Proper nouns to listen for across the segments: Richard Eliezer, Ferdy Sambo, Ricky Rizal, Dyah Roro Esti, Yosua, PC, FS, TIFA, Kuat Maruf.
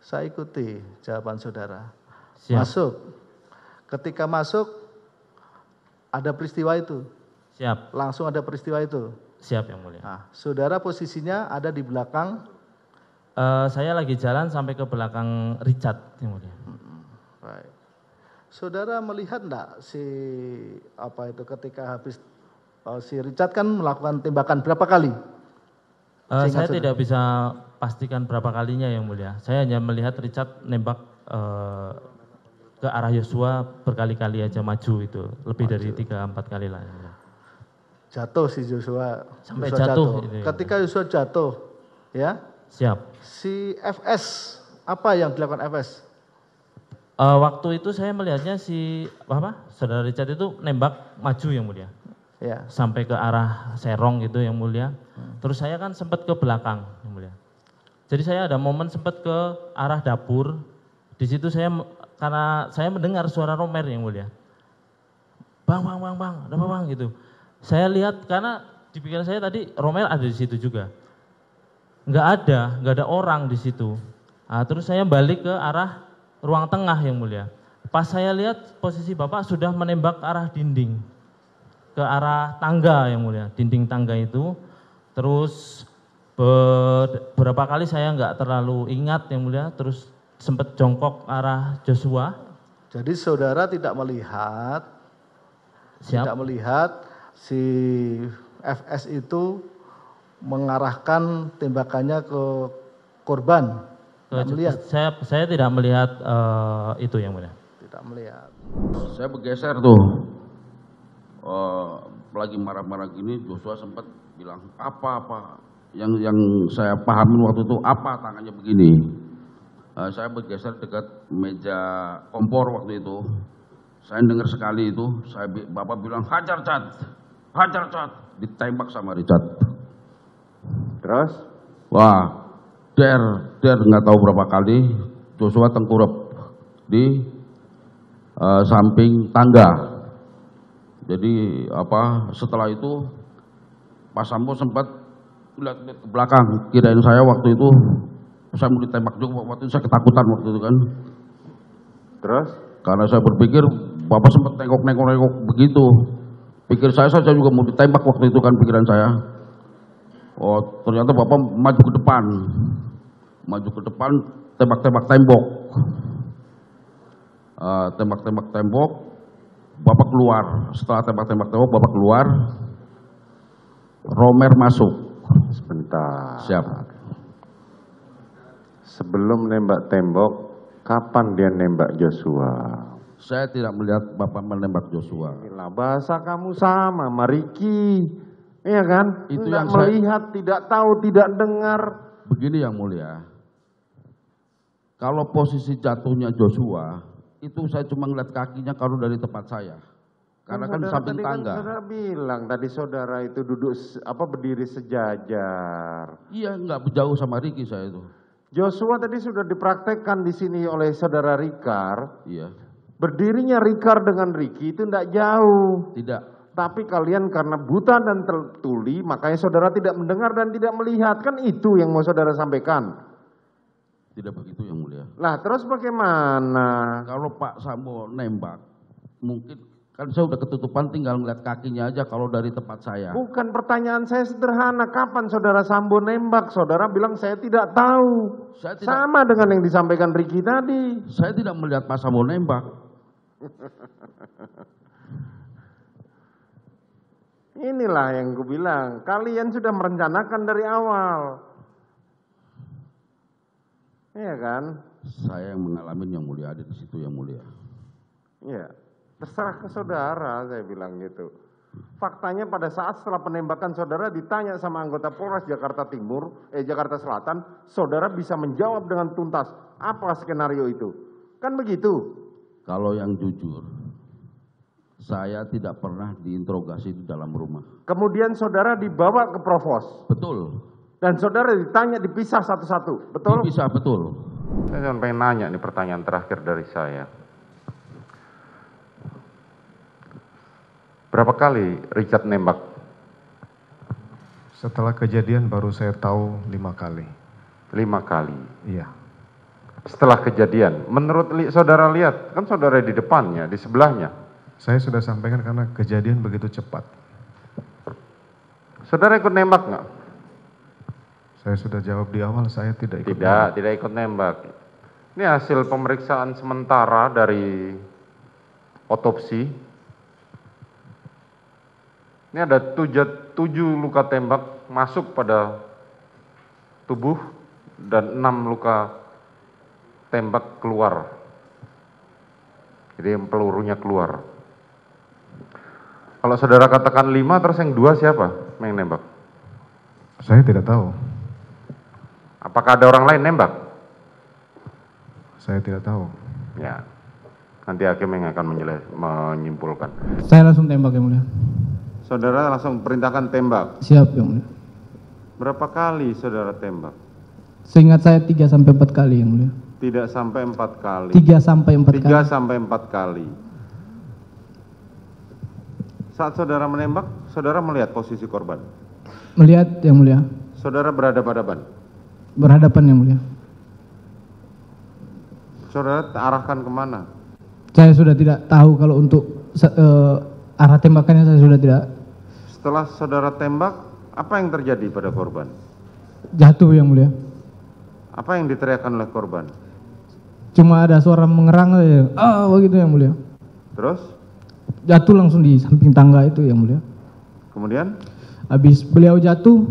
Saya ikuti jawaban saudara. Siap. Masuk. Ketika masuk, ada peristiwa itu. Siap. Langsung ada peristiwa itu. Siap, Yang Mulia. Nah, saudara posisinya ada di belakang? Saya lagi jalan sampai ke belakang Richard, Yang Mulia. Baik. Saudara melihat enggak si apa itu ketika habis si Richard kan melakukan tembakan berapa kali? Saya tidak bisa pastikan berapa kalinya, Yang Mulia. Saya hanya melihat Richard nembak ke arah Yosua berkali-kali aja, maju itu lebih maju. Dari 3-4 kali lah. Jatuh si Yosua sampai Yosua jatuh. Itu, ketika Yosua jatuh, ya. Siap. Si FS apa yang dilakukan FS? Waktu itu saya melihatnya si saudara Richard itu nembak maju, Yang Mulia. Ya. Sampai ke arah Serong gitu, Yang Mulia. Terus saya kan sempat ke belakang, Yang Mulia. Jadi saya ada momen sempat ke arah dapur. Di situ saya karena saya mendengar suara Romer, Yang Mulia. Bang, ada apa bang gitu. Saya lihat karena di pikiran saya tadi Romer ada di situ juga. Enggak ada orang di situ. Nah, terus saya balik ke arah ruang tengah, Yang Mulia. Pas saya lihat posisi Bapak sudah menembak ke arah dinding. Ke arah tangga, Yang Mulia. Dinding tangga itu. Terus beberapa kali saya enggak terlalu ingat, Yang Mulia. Terus sempat jongkok arah Joshua. Jadi saudara tidak melihat, siap, tidak melihat si FS itu mengarahkan tembakannya ke korban. Melihat. Saya tidak melihat itu, Yang Mulia. Tidak melihat. Saya bergeser tuh, lagi marah-marah gini, Joshua sempat bilang apa. Yang saya pahami waktu itu apa tangannya begini. Saya bergeser dekat meja kompor waktu itu. Saya dengar sekali itu, Bapak bilang hajar cat, ditembak sama Richard. Terus? Wah, der nggak tahu berapa kali Joshua tengkurap di samping tangga. Jadi setelah itu Pak Sambo sempat lihat ke belakang, kirain saya waktu itu. Saya mau ditembak juga waktu itu, saya ketakutan waktu itu kan. Terus? Karena saya berpikir Bapak sempat nengok-nengok begitu. Pikir saya juga mau ditembak waktu itu kan, pikiran saya. Oh, ternyata Bapak maju ke depan. Tembak-tembak tembok. Tembak-tembak tembok, Bapak keluar. Setelah tembak-tembak tembok, Bapak keluar. Romer masuk. Sebentar. Siap. Sebelum nembak tembok, kapan dia nembak Joshua? Saya tidak melihat Bapak menembak Joshua. Inilah bahasa kamu sama Mariki, iya kan? Itu tidak yang melihat, saya tidak tahu, tidak dengar. Begini, Yang Mulia, kalau posisi jatuhnya Joshua, itu saya cuma ngeliat kakinya kalau dari tempat saya. Karena kan samping tangga. Kan saudara bilang tadi saudara itu duduk berdiri sejajar. Iya, nggak jauh sama Ricky saya itu. Joshua tadi sudah dipraktekkan di sini oleh saudara Rikar. Iya. Berdirinya Rikar dengan Ricky itu tidak jauh. Tidak. Tapi kalian karena buta dan tuli, makanya saudara tidak mendengar dan tidak melihat. Kan itu yang mau saudara sampaikan. Tidak begitu, Yang Mulia. Lah terus bagaimana? Kalau Pak Sambo nembak, mungkin kan saya udah ketutupan, tinggal ngeliat kakinya aja kalau dari tempat saya. Bukan, pertanyaan saya sederhana. Kapan saudara Sambo nembak? Saudara bilang saya tidak tahu. Saya tidak, sama dengan yang disampaikan Ricky tadi. Saya tidak melihat Pak Sambo nembak. Inilah yang gue bilang. Kalian sudah merencanakan dari awal. Iya kan? Saya yang mengalami, Yang Mulia, ada di situ, Yang Mulia. Iya. Terserah ke saudara, saya bilang gitu. Faktanya pada saat setelah penembakan saudara ditanya sama anggota Polres Jakarta Selatan, saudara bisa menjawab dengan tuntas apa skenario itu. Kan begitu? Kalau yang jujur, saya tidak pernah diinterogasi di dalam rumah. Kemudian saudara dibawa ke provos. Betul. Dan saudara ditanya dipisah satu-satu. Betul? Dipisah, betul. Saya cuma pengen nanya nih, pertanyaan terakhir dari saya. Berapa kali Richard nembak? Setelah kejadian baru saya tahu 5 kali. 5 kali? Iya. Setelah kejadian, menurut saudara lihat, kan saudara di depannya, di sebelahnya. Saya sudah sampaikan karena kejadian begitu cepat. Saudara ikut nembak nggak? Saya sudah jawab di awal, saya tidak ikut nembak. Tidak ikut nembak. Ini hasil pemeriksaan sementara dari otopsi. Ini ada 7 luka tembak masuk pada tubuh dan 6 luka tembak keluar, jadi pelurunya keluar. Kalau saudara katakan 5, terus yang 2 siapa yang nembak? Saya tidak tahu. Apakah ada orang lain nembak? Saya tidak tahu. Ya, nanti hakim yang akan menyimpulkan. Saya langsung tembak, yang mulia. Saudara langsung perintahkan tembak? Siap, yang mulia. Berapa kali saudara tembak? Seingat saya 3 sampai 4 kali, yang mulia. Tidak sampai 4 kali. 3 sampai 4 kali. Saat saudara menembak, saudara melihat posisi korban? Melihat, yang mulia. Saudara berhadapan-hadapan? Berhadapan, yang mulia. Saudara arahkan kemana? Saya sudah tidak tahu kalau untuk arah tembakannya, saya sudah tidak. Setelah saudara tembak, apa yang terjadi pada korban? Jatuh, yang mulia. Apa yang diteriakkan oleh korban? Cuma ada suara mengerang aja, ah, begitu, yang mulia. Terus? Jatuh langsung di samping tangga itu, yang mulia. Kemudian? Habis beliau jatuh,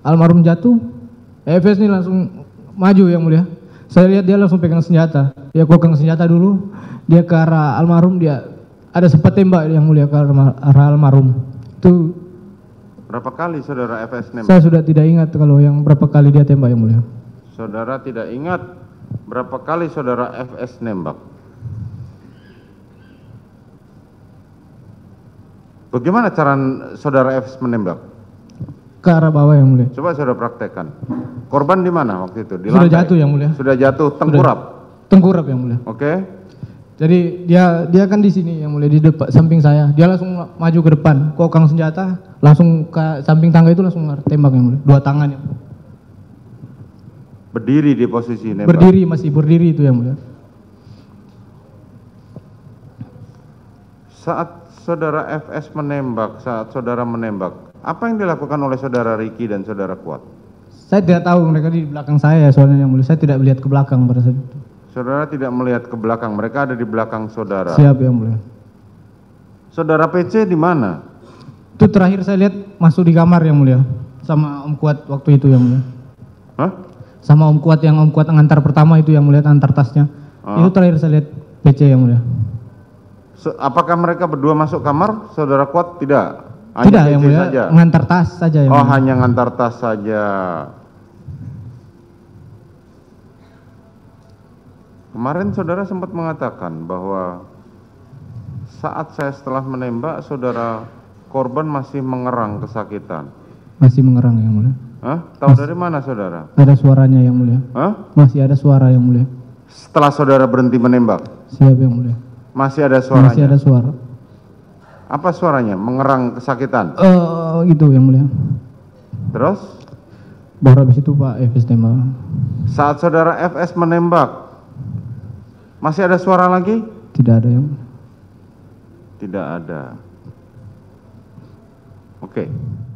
almarhum jatuh, FS ini langsung maju, yang mulia. Saya lihat dia langsung pegang senjata. Dia pegang senjata dulu, dia ke arah almarhum, dia ada sempat tembak, yang mulia, ke arah almarhum. Itu berapa kali saudara FS nembak? Saya sudah tidak ingat kalau yang berapa kali dia tembak, yang mulia. Saudara tidak ingat berapa kali saudara FS nembak? Bagaimana cara saudara FS menembak? Ke arah bawah, yang mulia. Coba saudara praktekkan. Korban di mana waktu itu? Di lantai. Sudah jatuh, yang mulia. Sudah jatuh, tengkurap. Sudah, tengkurap, yang mulia. Oke. Okay. Jadi dia kan di sini, yang mulia, di depan samping saya. Dia langsung maju ke depan, kokang senjata, langsung ke samping tangga itu langsung tembak, yang mulia. 2 tangan, yang mulia. Berdiri di posisi nembak? Berdiri, masih berdiri itu, yang mulia. Saat saudara FS menembak, saat saudara menembak, apa yang dilakukan oleh saudara Ricky dan saudara Kuat? Saya tidak tahu, mereka di belakang saya, soalnya, yang mulia. Saya tidak melihat ke belakang pada saat itu. Saudara tidak melihat ke belakang, mereka ada di belakang saudara. Siap, yang mulia. Saudara PC di mana? Itu terakhir saya lihat masuk di kamar, yang mulia, sama Om Kuat waktu itu, yang mulia. Hah? Sama Om Kuat, yang Om Kuat ngantar pertama itu, yang mulia, antar tasnya. Itu terakhir saya lihat PC, yang mulia. Apakah mereka berdua masuk kamar? Saudara Kuat tidak? Hanya tidak, PC, yang mulia, saja. Ngantar tas saja, yang mulia. Hanya ngantar tas saja. Kemarin saudara sempat mengatakan bahwa saat saya setelah menembak, saudara korban masih mengerang kesakitan. Masih mengerang, yang mulia. Hah? Tahu dari mana saudara? Ada suaranya, yang mulia. Hah? Masih ada suara, yang mulia. Setelah saudara berhenti menembak? Siap, yang mulia. Masih ada suaranya? Masih ada suara. Apa suaranya? Mengerang kesakitan? Itu, yang mulia. Terus? Baru habis itu Pak FS tembak. Saat saudara FS menembak, masih ada suara lagi? Tidak ada, yang mulia. Tidak ada. Oke.